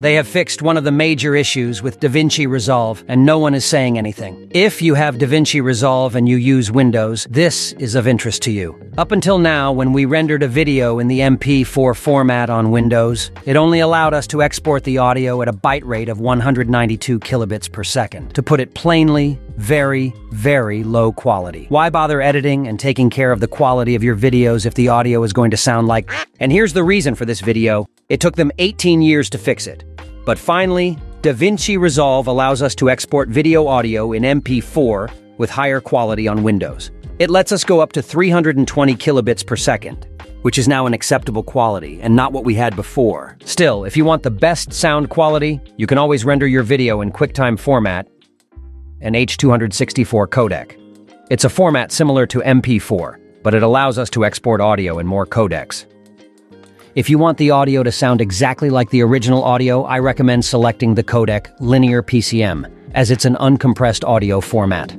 They have fixed one of the major issues with DaVinci Resolve, and no one is saying anything. If you have DaVinci Resolve and you use Windows, this is of interest to you. Up until now, when we rendered a video in the MP4 format on Windows, it only allowed us to export the audio at a byte rate of 192 kilobits per second. To put it plainly, very, very low quality. Why bother editing and taking care of the quality of your videos if the audio is going to sound like... And here's the reason for this video. It took them 18 years to fix it. But finally, DaVinci Resolve allows us to export video audio in MP4 with higher quality on Windows. It lets us go up to 320 kilobits per second, which is now an acceptable quality and not what we had before. Still, if you want the best sound quality, you can always render your video in QuickTime format and H.264 codec. It's a format similar to MP4, but it allows us to export audio in more codecs. If you want the audio to sound exactly like the original audio, I recommend selecting the codec Linear PCM, as it's an uncompressed audio format.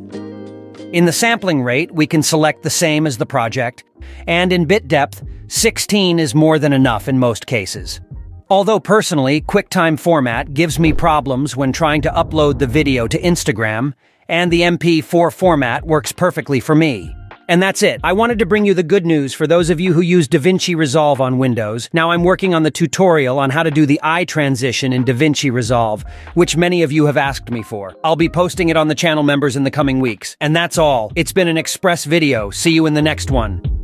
In the sampling rate, we can select the same as the project, and in bit depth, 16 is more than enough in most cases. Although personally, QuickTime format gives me problems when trying to upload the video to Instagram, and the MP4 format works perfectly for me. And that's it. I wanted to bring you the good news for those of you who use DaVinci Resolve on Windows. Now I'm working on the tutorial on how to do the eye transition in DaVinci Resolve, which many of you have asked me for. I'll be posting it on the channel members in the coming weeks. And that's all. It's been an express video. See you in the next one.